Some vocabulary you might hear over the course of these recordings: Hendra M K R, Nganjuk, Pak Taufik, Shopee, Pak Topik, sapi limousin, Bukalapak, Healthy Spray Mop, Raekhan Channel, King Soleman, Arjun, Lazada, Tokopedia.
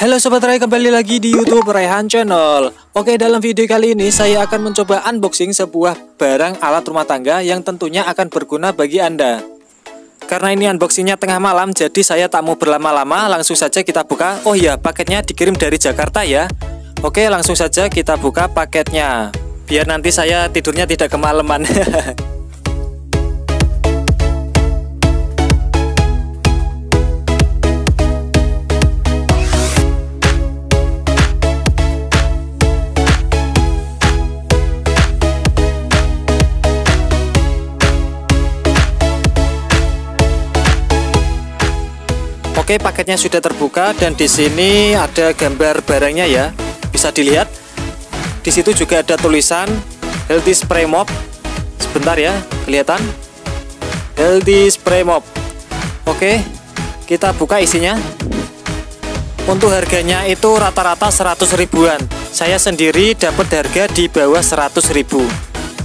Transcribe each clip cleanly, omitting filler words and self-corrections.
Halo Sobat Rai, kembali lagi di YouTube Raekhan Channel. Oke, dalam video kali ini saya akan mencoba unboxing sebuah barang alat rumah tangga yang tentunya akan berguna bagi Anda. Karena ini unboxingnya tengah malam, jadi saya tak mau berlama-lama, langsung saja kita buka. Oh iya, paketnya dikirim dari Jakarta ya. Oke, langsung saja kita buka paketnya, biar nanti saya tidurnya tidak kemalaman. Oke, paketnya sudah terbuka dan di sini ada gambar barangnya ya. Bisa dilihat. Di situ juga ada tulisan Healthy Spray Mop. Sebentar ya, kelihatan. Healthy Spray Mop. Oke, kita buka isinya. Untuk harganya itu rata-rata 100 ribuan. Saya sendiri dapat harga di bawah 100 ribu.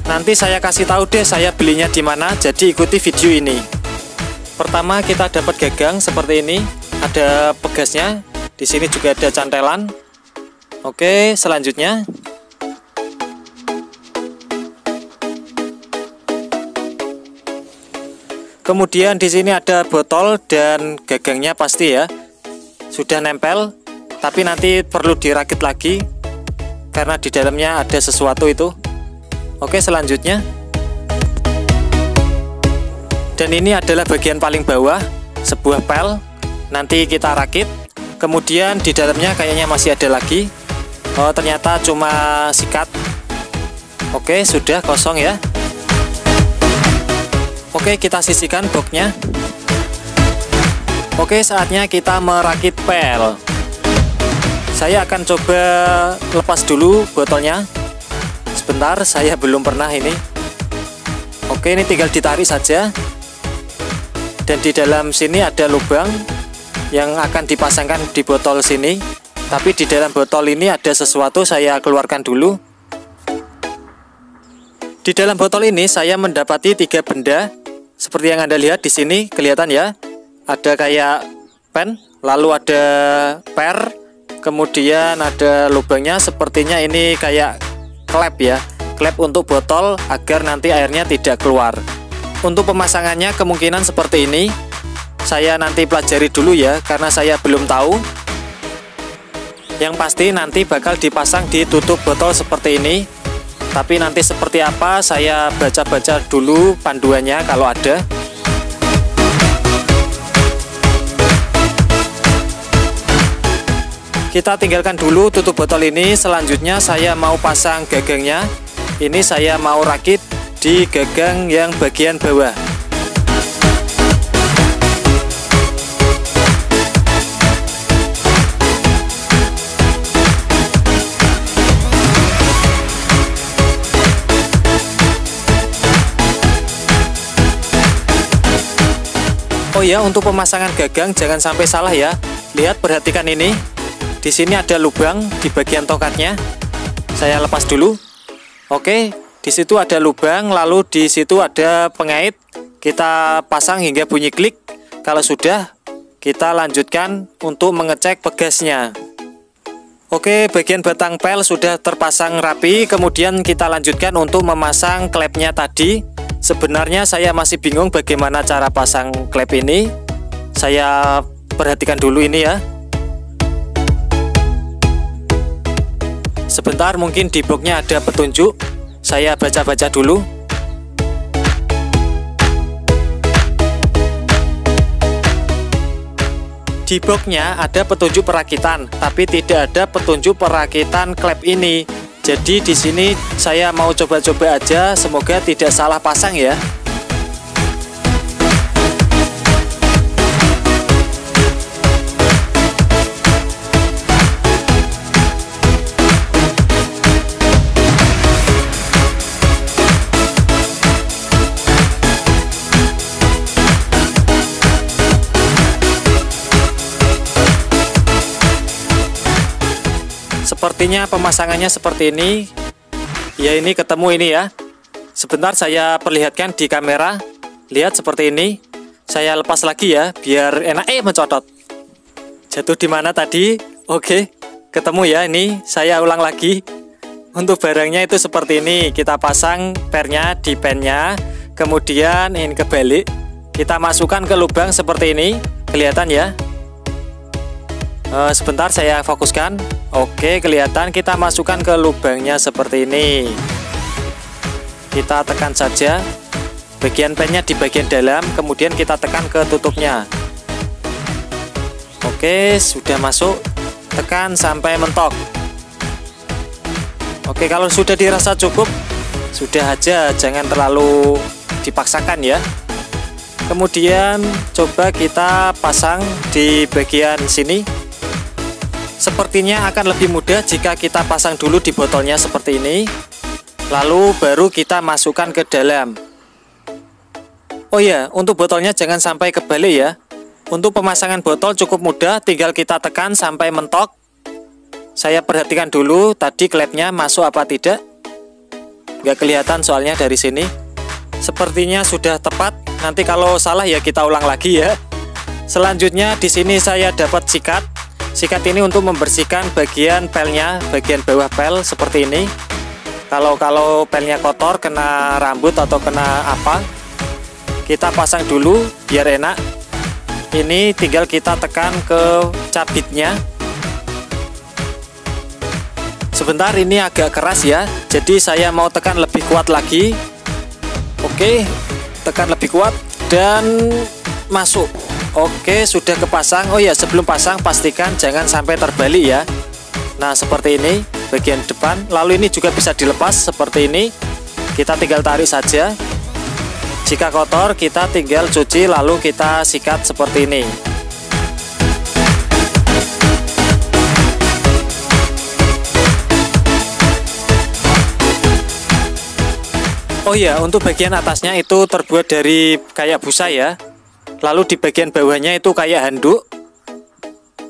Nanti saya kasih tahu deh saya belinya di mana, jadi ikuti video ini. Pertama kita dapat gagang seperti ini, ada pegasnya. Di sini juga ada cantelan. Oke, selanjutnya kemudian di sini ada botol dan gagangnya pasti ya. Sudah nempel, tapi nanti perlu dirakit lagi karena di dalamnya ada sesuatu itu. Oke, selanjutnya. Dan ini adalah bagian paling bawah, sebuah pel. Nanti kita rakit. Kemudian di dalamnya kayaknya masih ada lagi. Oh, ternyata cuma sikat. Oke, sudah kosong ya. Oke, kita sisihkan boxnya. Oke, saatnya kita merakit pel. Saya akan coba lepas dulu botolnya. Sebentar, saya belum pernah ini. Oke, ini tinggal ditarik saja. Dan di dalam sini ada lubang yang akan dipasangkan di botol sini. Tapi di dalam botol ini ada sesuatu, saya keluarkan dulu. Di dalam botol ini saya mendapati tiga benda. Seperti yang Anda lihat di sini, kelihatan ya. Ada kayak pen, lalu ada per, kemudian ada lubangnya. Sepertinya ini kayak klep ya. Klep untuk botol agar nanti airnya tidak keluar. Untuk pemasangannya kemungkinan seperti ini. Saya nanti pelajari dulu ya, karena saya belum tahu. Yang pasti nanti bakal dipasang di tutup botol seperti ini. Tapi nanti seperti apa saya baca-baca dulu panduannya kalau ada. Kita tinggalkan dulu tutup botol ini. Selanjutnya saya mau pasang gagangnya. Ini saya mau rakit di gagang yang bagian bawah. Oh ya, untuk pemasangan gagang jangan sampai salah ya. Lihat, perhatikan ini. Di sini ada lubang di bagian tongkatnya. Saya lepas dulu. Oke. Di situ ada lubang, lalu di situ ada pengait. Kita pasang hingga bunyi klik. Kalau sudah, kita lanjutkan untuk mengecek pegasnya. Oke, bagian batang pel sudah terpasang rapi. Kemudian kita lanjutkan untuk memasang klepnya tadi. Sebenarnya saya masih bingung bagaimana cara pasang klep ini. Saya perhatikan dulu ini ya. Sebentar, mungkin di boxnya ada petunjuk. Saya baca-baca dulu. Di boxnya ada petunjuk perakitan, tapi tidak ada petunjuk perakitan klep ini. Jadi di sini saya mau coba-coba aja, semoga tidak salah pasang ya. Sepertinya pemasangannya seperti ini. Ya, ini ketemu ini ya. Sebentar saya perlihatkan di kamera. Lihat seperti ini. Saya lepas lagi ya biar enak mencotot. Jatuh di mana tadi? Oke, ketemu ya. Ini saya ulang lagi. Untuk barangnya itu seperti ini. Kita pasang pernya di pennya, kemudian ini kebalik, kita masukkan ke lubang seperti ini. Kelihatan ya? Sebentar saya fokuskan. Oke, kelihatan. Kita masukkan ke lubangnya seperti ini. Kita tekan saja. Bagian pennya di bagian dalam, kemudian kita tekan ke tutupnya. Oke, sudah masuk. Tekan sampai mentok. Oke, kalau sudah dirasa cukup, sudah aja, jangan terlalu dipaksakan ya. Kemudian coba kita pasang di bagian sini. Sepertinya akan lebih mudah jika kita pasang dulu di botolnya seperti ini, lalu baru kita masukkan ke dalam. Oh ya, untuk botolnya jangan sampai kebalik ya. Untuk pemasangan botol cukup mudah, tinggal kita tekan sampai mentok. Saya perhatikan dulu tadi klepnya masuk apa tidak. Nggak kelihatan soalnya dari sini. Sepertinya sudah tepat. Nanti kalau salah ya kita ulang lagi ya. Selanjutnya di sini saya dapat sikat. Sikat ini untuk membersihkan bagian pelnya, bagian bawah pel seperti ini. Kalau pelnya kotor kena rambut atau kena apa, kita pasang dulu biar enak. Ini tinggal kita tekan ke cabitnya. Sebentar, ini agak keras ya, jadi saya mau tekan lebih kuat lagi. Oke, tekan lebih kuat dan masuk. Oke, sudah kepasang. Oh ya, sebelum pasang pastikan jangan sampai terbalik ya. Nah, seperti ini bagian depan. Lalu ini juga bisa dilepas seperti ini. Kita tinggal tarik saja. Jika kotor, kita tinggal cuci lalu kita sikat seperti ini. Oh ya, untuk bagian atasnya itu terbuat dari kayak busa ya. Lalu di bagian bawahnya itu kayak handuk.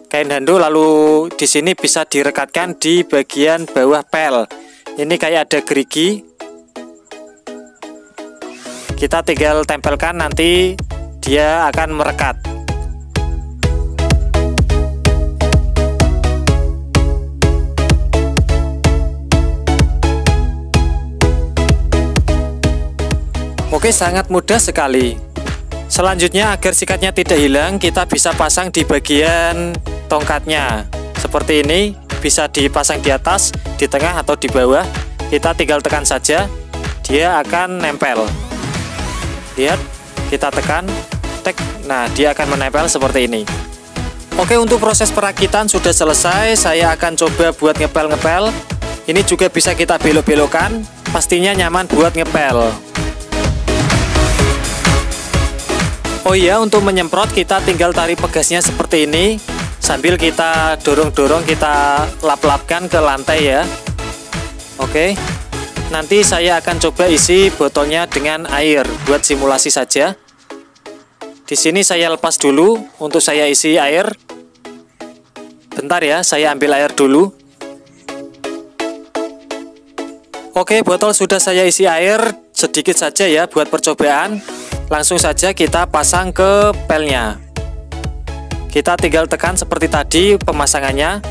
Kain handuk, lalu di sini bisa direkatkan di bagian bawah pel. Ini kayak ada gerigi. Kita tinggal tempelkan, nanti dia akan merekat. Oke, sangat mudah sekali. Selanjutnya, agar sikatnya tidak hilang, kita bisa pasang di bagian tongkatnya. Seperti ini, bisa dipasang di atas, di tengah, atau di bawah. Kita tinggal tekan saja, dia akan nempel. Lihat, kita tekan, tek. Nah, dia akan menempel seperti ini. Oke, untuk proses perakitan sudah selesai. Saya akan coba buat ngepel-ngepel. Ini juga bisa kita belok-belokkan. Pastinya nyaman buat ngepel. Oh iya, untuk menyemprot kita tinggal tarik pegasnya seperti ini. Sambil kita dorong-dorong, kita lap-lapkan ke lantai ya. Oke, nanti saya akan coba isi botolnya dengan air buat simulasi saja. Di sini saya lepas dulu untuk saya isi air. Bentar ya, saya ambil air dulu. Oke, botol sudah saya isi air sedikit saja ya buat percobaan. Langsung saja kita pasang ke pelnya. Kita tinggal tekan seperti tadi pemasangannya.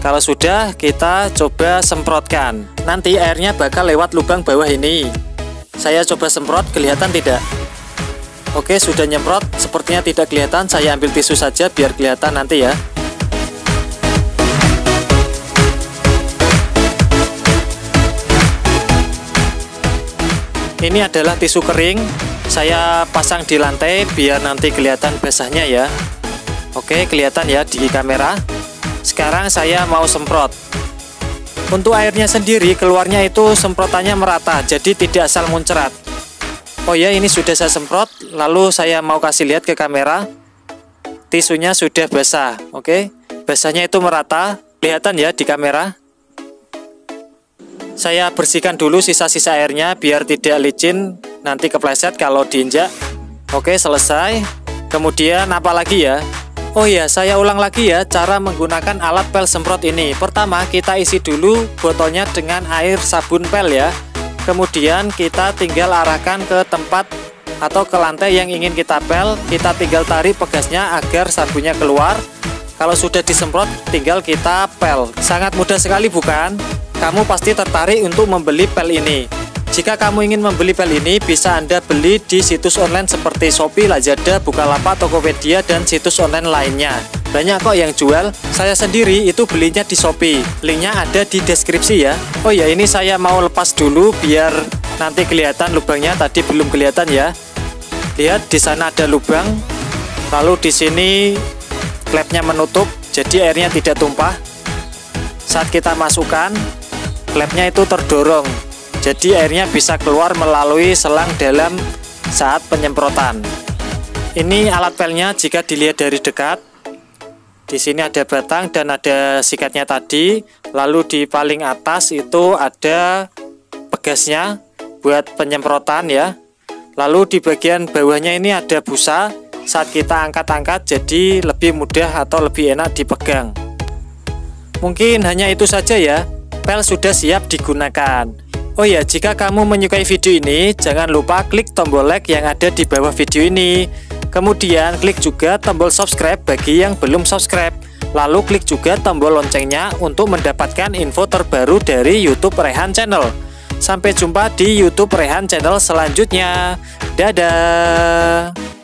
Kalau sudah, kita coba semprotkan. Nanti airnya bakal lewat lubang bawah ini. Saya coba semprot, kelihatan tidak? Oke, sudah nyemprot. Sepertinya tidak kelihatan. Saya ambil tisu saja biar kelihatan nanti ya. Ini adalah tisu kering. Saya pasang di lantai biar nanti kelihatan basahnya ya. Oke, kelihatan ya di kamera. Sekarang saya mau semprot. Untuk airnya sendiri keluarnya itu semprotannya merata, jadi tidak asal muncrat. Oh ya, ini sudah saya semprot. Lalu saya mau kasih lihat ke kamera. Tisunya sudah basah. Oke, basahnya itu merata, kelihatan ya di kamera. Saya bersihkan dulu sisa-sisa airnya biar tidak licin, nanti kepleset kalau diinjak. Oke, selesai. Kemudian apa lagi ya? Oh ya, saya ulang lagi ya cara menggunakan alat pel semprot ini. Pertama, kita isi dulu botolnya dengan air sabun pel ya. Kemudian kita tinggal arahkan ke tempat atau ke lantai yang ingin kita pel. Kita tinggal tarik pegasnya agar sabunnya keluar. Kalau sudah disemprot, tinggal kita pel. Sangat mudah sekali bukan? Kamu pasti tertarik untuk membeli pel ini. Jika kamu ingin membeli pel ini, bisa Anda beli di situs online seperti Shopee, Lazada, Bukalapak, Tokopedia, dan situs online lainnya. Banyak kok yang jual, saya sendiri itu belinya di Shopee, linknya ada di deskripsi ya. Oh ya, ini saya mau lepas dulu biar nanti kelihatan lubangnya, tadi belum kelihatan ya. Lihat, di sana ada lubang, lalu di sini klepnya menutup, jadi airnya tidak tumpah. Saat kita masukkan, klepnya itu terdorong, jadi airnya bisa keluar melalui selang dalam saat penyemprotan. Ini alat pelnya jika dilihat dari dekat. Di sini ada batang dan ada sikatnya tadi, lalu di paling atas itu ada pegasnya buat penyemprotan ya. Lalu di bagian bawahnya ini ada busa, saat kita angkat-angkat jadi lebih mudah atau lebih enak dipegang. Mungkin hanya itu saja ya, pel sudah siap digunakan. Oh ya, jika kamu menyukai video ini, jangan lupa klik tombol like yang ada di bawah video ini. Kemudian klik juga tombol subscribe bagi yang belum subscribe. Lalu klik juga tombol loncengnya untuk mendapatkan info terbaru dari YouTube Raekhan Channel. Sampai jumpa di YouTube Raekhan Channel selanjutnya. Dadah.